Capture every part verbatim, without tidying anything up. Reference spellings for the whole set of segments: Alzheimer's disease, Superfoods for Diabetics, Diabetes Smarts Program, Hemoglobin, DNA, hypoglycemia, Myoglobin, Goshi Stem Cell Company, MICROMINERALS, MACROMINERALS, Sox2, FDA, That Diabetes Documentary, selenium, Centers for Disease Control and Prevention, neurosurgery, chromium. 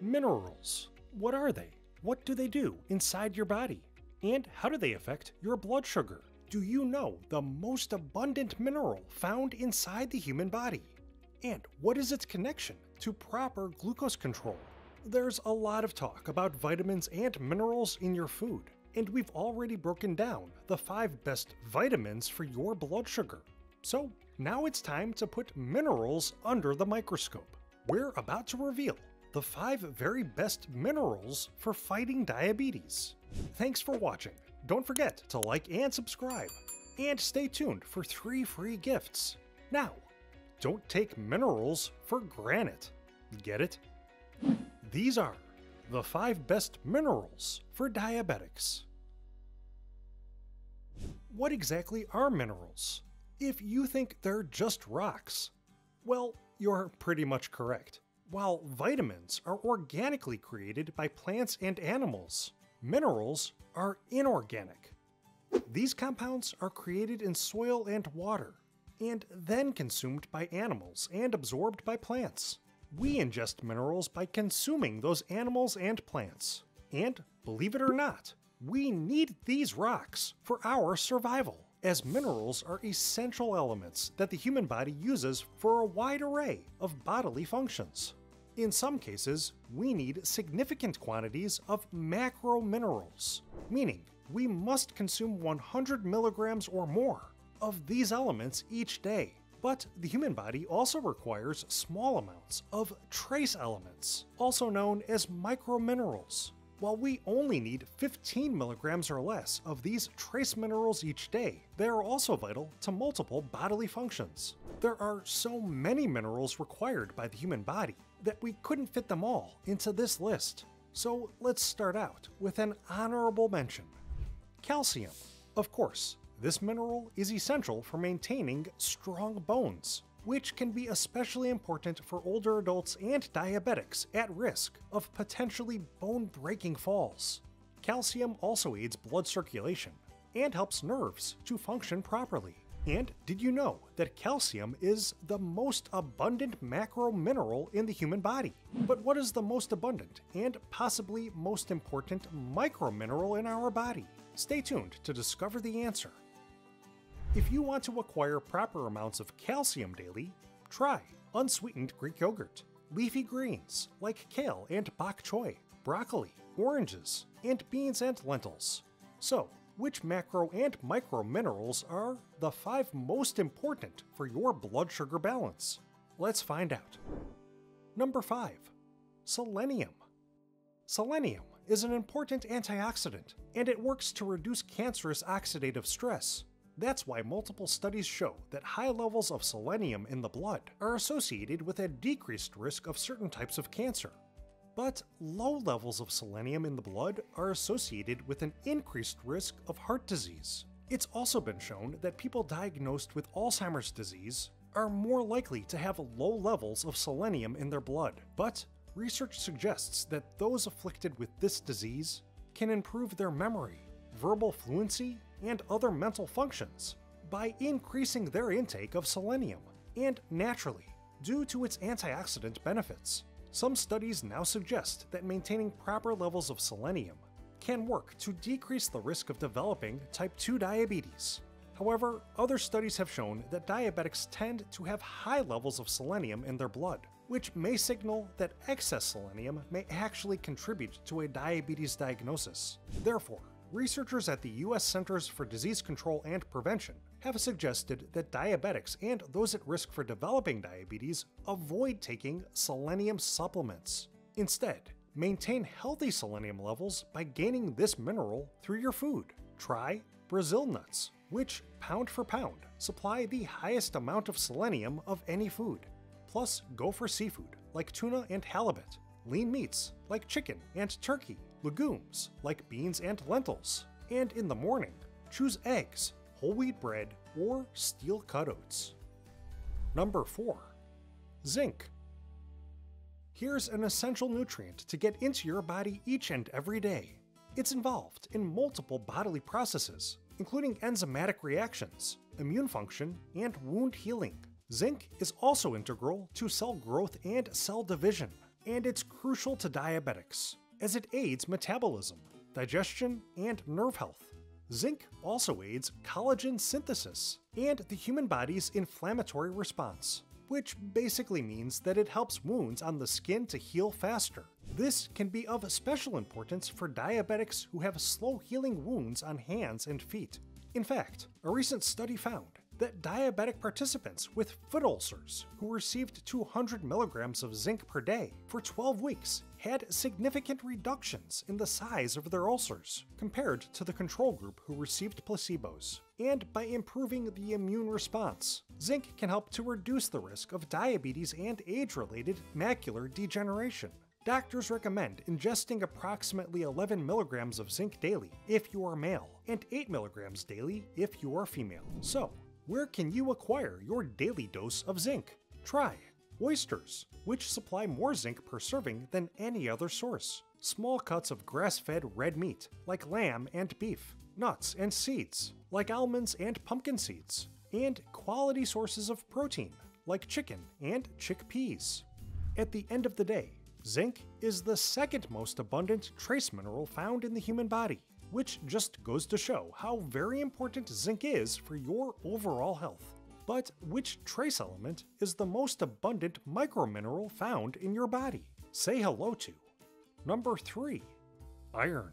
Minerals. What are they? What do they do inside your body? And how do they affect your blood sugar? Do you know the most abundant mineral found inside the human body? And what is its connection to proper glucose control? There's a lot of talk about vitamins and minerals in your food, and we've already broken down the five best vitamins for your blood sugar. So now it's time to put minerals under the microscope. We're about to reveal the five very best minerals for fighting diabetes. Thanks for watching. Don't forget to like and subscribe, and stay tuned for three free gifts. Now, don't take minerals for granted. Get it? These are the five best minerals for diabetics. What exactly are minerals? If you think they're just rocks, well, you're pretty much correct. While vitamins are organically created by plants and animals, minerals are inorganic. These compounds are created in soil and water, and then consumed by animals and absorbed by plants. We ingest minerals by consuming those animals and plants. And believe it or not, we need these rocks for our survival, as minerals are essential elements that the human body uses for a wide array of bodily functions. In some cases, we need significant quantities of macrominerals, meaning we must consume one hundred milligrams or more of these elements each day. But the human body also requires small amounts of trace elements, also known as microminerals. While we only need fifteen milligrams or less of these trace minerals each day, they are also vital to multiple bodily functions. There are so many minerals required by the human body that we couldn't fit them all into this list. So let's start out with an honorable mention. Calcium. Of course, this mineral is essential for maintaining strong bones, which can be especially important for older adults and diabetics at risk of potentially bone-breaking falls. Calcium also aids blood circulation and helps nerves to function properly. And did you know that calcium is the most abundant macromineral in the human body? But what is the most abundant and possibly most important micromineral in our body? Stay tuned to discover the answer. If you want to acquire proper amounts of calcium daily, try unsweetened Greek yogurt, leafy greens like kale and bok choy, broccoli, oranges, and beans and lentils. So, which macro and micro minerals are the five most important for your blood sugar balance? Let's find out. Number five, selenium. Selenium is an important antioxidant, and it works to reduce cancerous oxidative stress. That's why multiple studies show that high levels of selenium in the blood are associated with a decreased risk of certain types of cancer. But low levels of selenium in the blood are associated with an increased risk of heart disease. It's also been shown that people diagnosed with Alzheimer's disease are more likely to have low levels of selenium in their blood. But research suggests that those afflicted with this disease can improve their memory, verbal fluency, and other mental functions by increasing their intake of selenium, and naturally, due to its antioxidant benefits. Some studies now suggest that maintaining proper levels of selenium can work to decrease the risk of developing type two diabetes. However, other studies have shown that diabetics tend to have high levels of selenium in their blood, which may signal that excess selenium may actually contribute to a diabetes diagnosis. Therefore, researchers at the U S Centers for Disease Control and Prevention have suggested that diabetics and those at risk for developing diabetes avoid taking selenium supplements. Instead, maintain healthy selenium levels by gaining this mineral through your food. Try Brazil nuts, which pound for pound supply the highest amount of selenium of any food. Plus, go for seafood like tuna and halibut, lean meats like chicken and turkey, legumes like beans and lentils, and in the morning, choose eggs, whole wheat bread, or steel-cut oats. Number four, zinc. Here's an essential nutrient to get into your body each and every day. It's involved in multiple bodily processes, including enzymatic reactions, immune function, and wound healing. Zinc is also integral to cell growth and cell division, and it's crucial to diabetics, as it aids metabolism, digestion, and nerve health. Zinc also aids collagen synthesis and the human body's inflammatory response, which basically means that it helps wounds on the skin to heal faster. This can be of special importance for diabetics who have slow healing wounds on hands and feet. In fact, a recent study found that diabetic participants with foot ulcers who received two hundred milligrams of zinc per day for twelve weeks had significant reductions in the size of their ulcers compared to the control group who received placebos. And by improving the immune response, zinc can help to reduce the risk of diabetes and age-related macular degeneration. Doctors recommend ingesting approximately eleven milligrams of zinc daily if you are male and eight milligrams daily if you are female. So, where can you acquire your daily dose of zinc? Try oysters, which supply more zinc per serving than any other source. Small cuts of grass-fed red meat, like lamb and beef. Nuts and seeds, like almonds and pumpkin seeds. And quality sources of protein, like chicken and chickpeas. At the end of the day, zinc is the second most abundant trace mineral found in the human body, which just goes to show how very important zinc is for your overall health. But which trace element is the most abundant micromineral found in your body? Say hello to number three. Iron.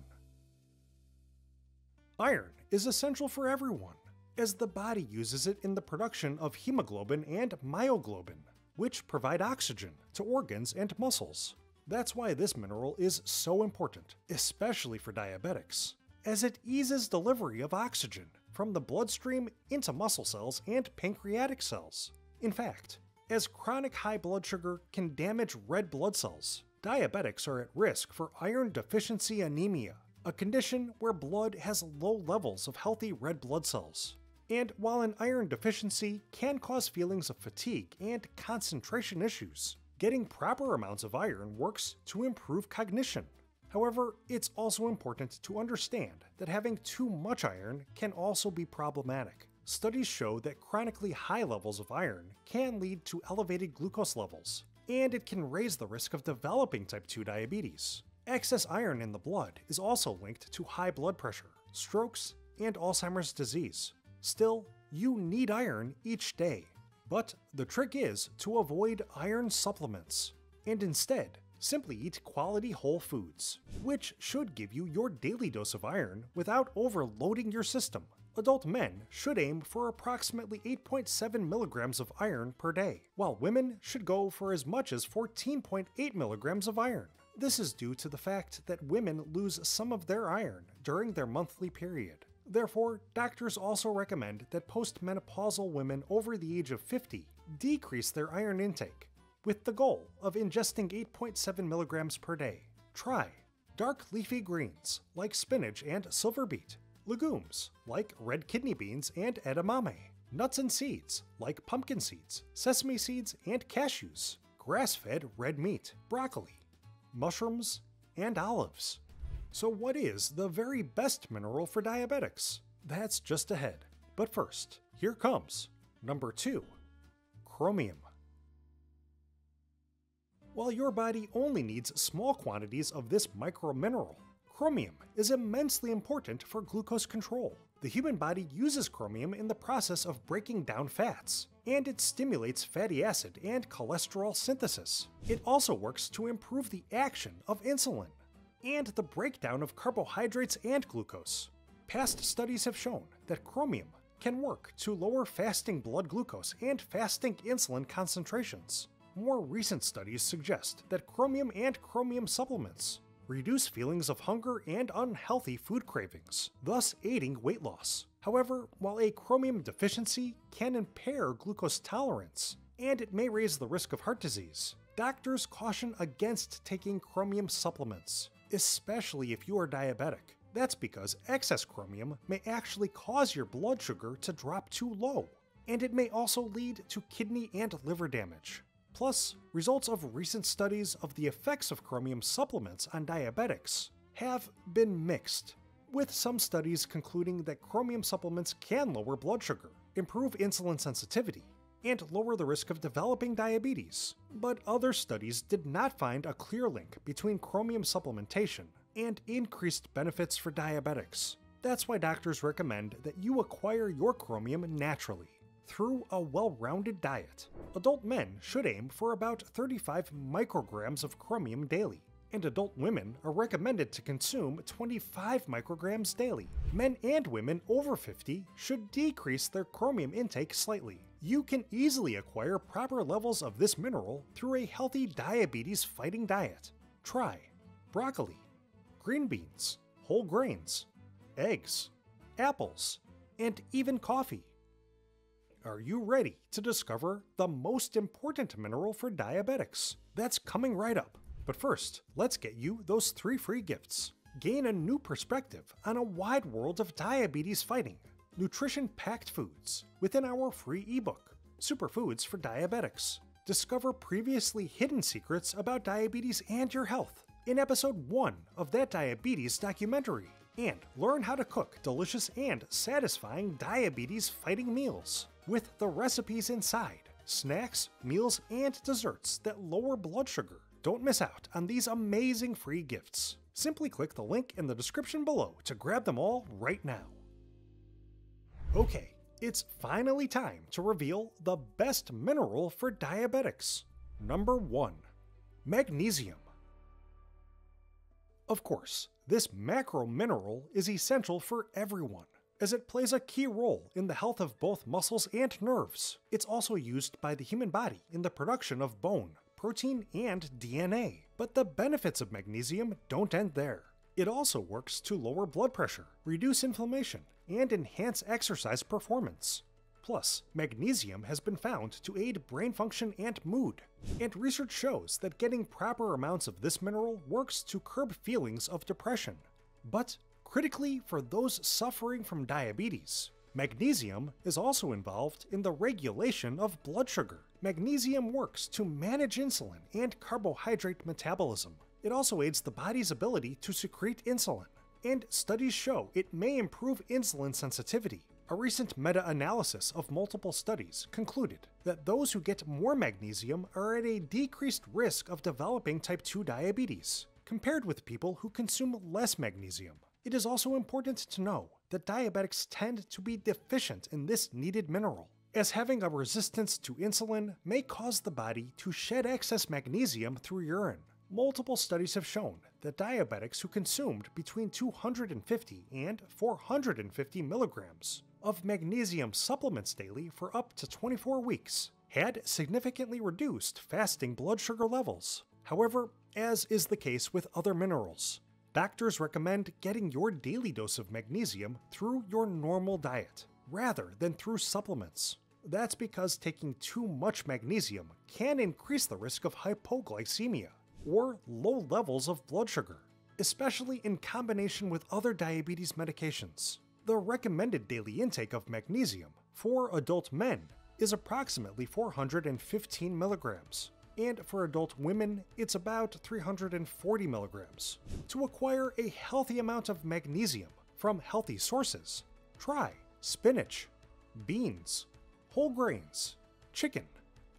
Iron is essential for everyone, as the body uses it in the production of hemoglobin and myoglobin, which provide oxygen to organs and muscles. That's why this mineral is so important, especially for diabetics, as it eases delivery of oxygen from the bloodstream into muscle cells and pancreatic cells. In fact, as chronic high blood sugar can damage red blood cells, diabetics are at risk for iron deficiency anemia, a condition where blood has low levels of healthy red blood cells. And while an iron deficiency can cause feelings of fatigue and concentration issues, getting proper amounts of iron works to improve cognition. However, it's also important to understand that having too much iron can also be problematic. Studies show that chronically high levels of iron can lead to elevated glucose levels, and it can raise the risk of developing type two diabetes. Excess iron in the blood is also linked to high blood pressure, strokes, and Alzheimer's disease. Still, you need iron each day. But the trick is to avoid iron supplements, and instead, simply eat quality whole foods, which should give you your daily dose of iron without overloading your system. Adult men should aim for approximately eight point seven milligrams of iron per day, while women should go for as much as fourteen point eight milligrams of iron. This is due to the fact that women lose some of their iron during their monthly period. Therefore, doctors also recommend that postmenopausal women over the age of fifty decrease their iron intake, with the goal of ingesting eight point seven milligrams per day. Try dark leafy greens like spinach and silver beet, legumes like red kidney beans and edamame, nuts and seeds like pumpkin seeds, sesame seeds and cashews, grass-fed red meat, broccoli, mushrooms, and olives. So what is the very best mineral for diabetics? That's just ahead. But first, here comes number two, chromium. While your body only needs small quantities of this micromineral, chromium is immensely important for glucose control. The human body uses chromium in the process of breaking down fats, and it stimulates fatty acid and cholesterol synthesis. It also works to improve the action of insulin and the breakdown of carbohydrates and glucose. Past studies have shown that chromium can work to lower fasting blood glucose and fasting insulin concentrations. More recent studies suggest that chromium and chromium supplements reduce feelings of hunger and unhealthy food cravings, thus aiding weight loss. However, while a chromium deficiency can impair glucose tolerance, and it may raise the risk of heart disease, doctors caution against taking chromium supplements, especially if you are diabetic. That's because excess chromium may actually cause your blood sugar to drop too low, and it may also lead to kidney and liver damage. Plus, results of recent studies of the effects of chromium supplements on diabetics have been mixed, with some studies concluding that chromium supplements can lower blood sugar, improve insulin sensitivity, and lower the risk of developing diabetes. But other studies did not find a clear link between chromium supplementation and increased benefits for diabetics. That's why doctors recommend that you acquire your chromium naturally, through a well-rounded diet. Adult men should aim for about thirty-five micrograms of chromium daily, and adult women are recommended to consume twenty-five micrograms daily. Men and women over fifty should decrease their chromium intake slightly. You can easily acquire proper levels of this mineral through a healthy diabetes-fighting diet. Try broccoli, green beans, whole grains, eggs, apples, and even coffee. Are you ready to discover the most important mineral for diabetics? That's coming right up. But first, let's get you those three free gifts. Gain a new perspective on a wide world of diabetes fighting, nutrition-packed foods within our free ebook, Superfoods for Diabetics. Discover previously hidden secrets about diabetes and your health in episode one of That Diabetes Documentary, and learn how to cook delicious and satisfying diabetes-fighting meals, with the recipes inside, snacks, meals, and desserts that lower blood sugar. Don't miss out on these amazing free gifts. Simply click the link in the description below to grab them all right now. Okay, it's finally time to reveal the best mineral for diabetics. Number one, magnesium. Of course, this macro mineral is essential for everyone, as it plays a key role in the health of both muscles and nerves. It's also used by the human body in the production of bone, protein, and D N A. But the benefits of magnesium don't end there. It also works to lower blood pressure, reduce inflammation, and enhance exercise performance. Plus, magnesium has been found to aid brain function and mood. And research shows that getting proper amounts of this mineral works to curb feelings of depression. But critically, for those suffering from diabetes, magnesium is also involved in the regulation of blood sugar. Magnesium works to manage insulin and carbohydrate metabolism. It also aids the body's ability to secrete insulin, and studies show it may improve insulin sensitivity. A recent meta-analysis of multiple studies concluded that those who get more magnesium are at a decreased risk of developing type two diabetes, compared with people who consume less magnesium. It is also important to know that diabetics tend to be deficient in this needed mineral, as having a resistance to insulin may cause the body to shed excess magnesium through urine. Multiple studies have shown that diabetics who consumed between two hundred fifty and four hundred fifty milligrams of magnesium supplements daily for up to twenty-four weeks had significantly reduced fasting blood sugar levels. However, as is the case with other minerals, doctors recommend getting your daily dose of magnesium through your normal diet, rather than through supplements. That's because taking too much magnesium can increase the risk of hypoglycemia, or low levels of blood sugar, especially in combination with other diabetes medications. The recommended daily intake of magnesium for adult men is approximately four hundred fifteen milligrams, and for adult women, it's about three hundred forty milligrams. To acquire a healthy amount of magnesium from healthy sources, try spinach, beans, whole grains, chicken,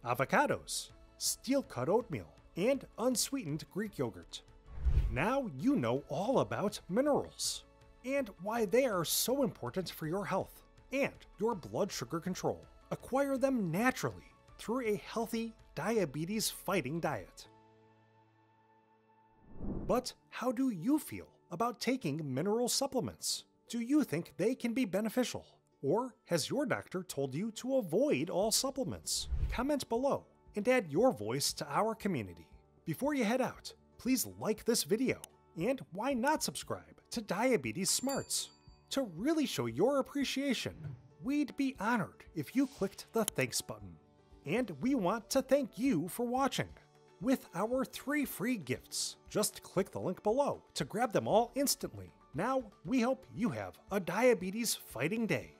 avocados, steel-cut oatmeal, and unsweetened Greek yogurt. Now you know all about minerals, and why they are so important for your health and your blood sugar control. Acquire them naturally through a healthy diabetes-fighting diet. But how do you feel about taking mineral supplements? Do you think they can be beneficial? Or has your doctor told you to avoid all supplements? Comment below and add your voice to our community. Before you head out, please like this video, and why not subscribe to Diabetes Smarts? To really show your appreciation, we'd be honored if you clicked the thanks button. And we want to thank you for watching with our three free gifts. Just click the link below to grab them all instantly. Now, we hope you have a diabetes fighting day.